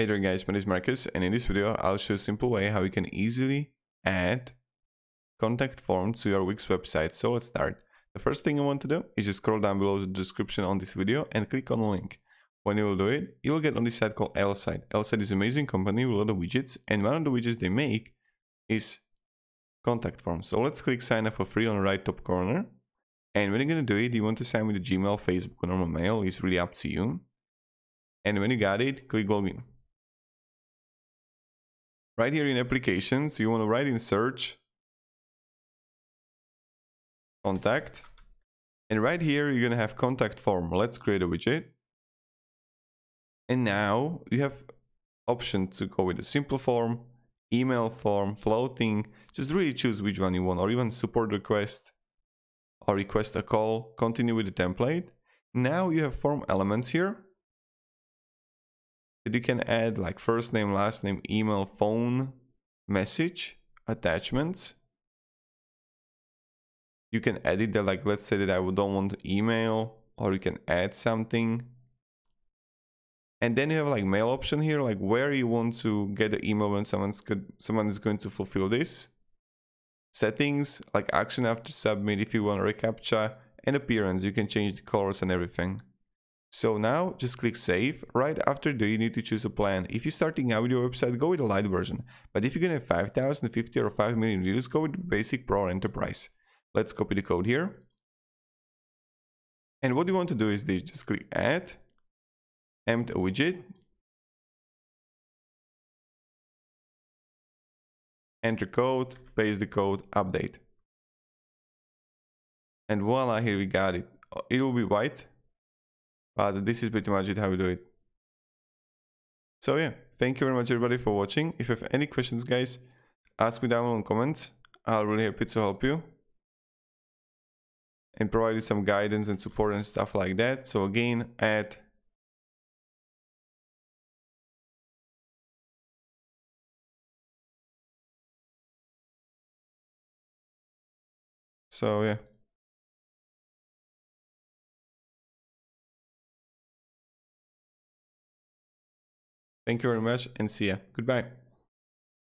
Hey there guys, my name is Marcus, and in this video I'll show a simple way how you can easily add contact form to your Wix website. So let's start. The first thing you want to do is just scroll down below the description on this video and click on the link. When you will do it, you will get on this site called Elfsight. Elfsight is an amazing company with a lot of widgets, and one of the widgets they make is contact form. So let's click sign up for free on the right top corner. And when you're going to do it, you want to sign with the Gmail, Facebook, or normal mail. It's really up to you. And when you got it, click login. Right here in applications, you want to write in search contact, and right here you're gonna have contact form. Let's create a widget, and now you have option to go with a simple form, email form, floating. Just really choose which one you want, or even support request or request a call. Continue with the template. Now you have form elements here. You can add like first name, last name, email, phone, message, attachments. You can edit that, like let's say that I don't want email, or you can add something. And then you have like mail option here, like where you want to get the email when someone is going to fulfill this. Settings, like action after submit if you want a reCAPTCHA, and appearance. You can change the colors and everything. So now just click save. Right after that, you need to choose a plan. If you're starting out with your website, go with the light version. But if you're gonna have 5,000, 50 or 5 million views, go with the basic pro or enterprise. Let's copy the code here. And what you want to do is this, just click add, empty widget, enter code, paste the code, update. And voila, here we got it. It will be white. But this is pretty much it how we do it. So yeah, thank you very much everybody for watching. If you have any questions guys, ask me down in the comments. I'll really happy to help you and provide you some guidance and support and stuff like that. So again, add so yeah. Thank you very much and see ya. Goodbye.